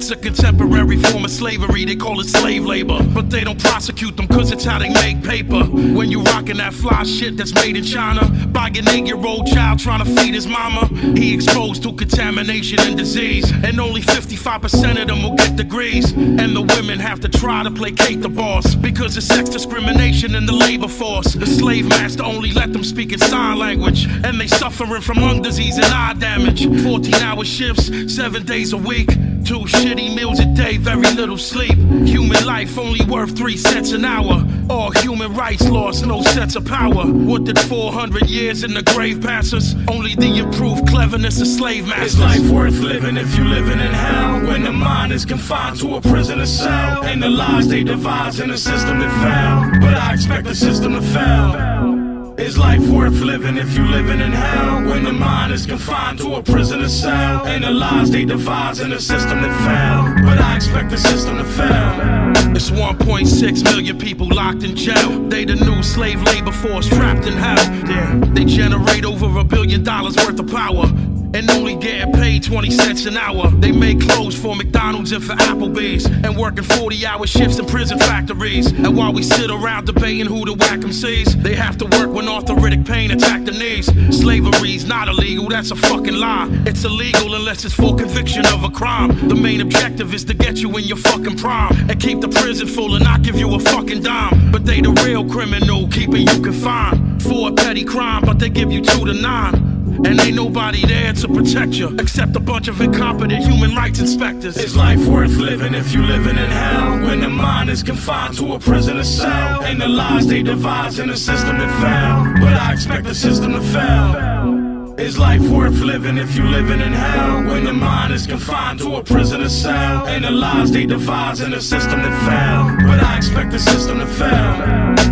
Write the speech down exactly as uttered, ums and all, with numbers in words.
It's a contemporary form of slavery, they call it slave labor. But they don't prosecute them cause it's how they make paper. When you rockin' that fly shit that's made in China by an eight year old child trying to feed his mama, he exposed to contamination and disease. And only fifty-five percent of them will get degrees. And the women have to try to placate the boss because it's sex discrimination in the labor force. The slave master only let them speak in sign language, and they suffering from lung disease and eye damage. fourteen hour shifts, seven days a week, two shitty meals a day, very little sleep. Human life only worth three cents an hour. All human rights lost, no sense of power. What did four hundred years in the grave pass us? Only the improved cleverness of slave masters. Is life worth living if you living in hell? When the mind is confined to a prisoner cell, and the lies they devise in a system that fell. But I expect the system to fail. Is life worth living if you living in hell? When the mind is confined to a prisoner cell, and the lies they devise in a system that fell. But I expect the system to fail. It's one point six million people locked in jail. They the new slave labor force trapped in hell. Damn. They generate over a billion dollars worth of power, and only getting paid twenty cents an hour. They make clothes for McDonald's and for Applebee's, and working forty hour shifts in prison factories. And while we sit around debating who the whack 'em sees, they have to work when arthritic pain attack the knees. Slavery's not illegal, that's a fucking lie. It's illegal unless it's for conviction of a crime. The main objective is to get you in your fucking prime and keep the prison full and not give you a fucking dime. But they the real criminal, keeping you confined for a petty crime, but they give you two to nine. And ain't nobody there to protect you except a bunch of incompetent human rights inspectors. Is life worth living if you living in hell? When the mind is confined to a prisoner cell, and the lies they devise in a system that fell. But I expect the system to fail. Is life worth living if you living in hell? When the mind is confined to a prisoner cell, and the lies they devise in a system that fell. But I expect the system to fail.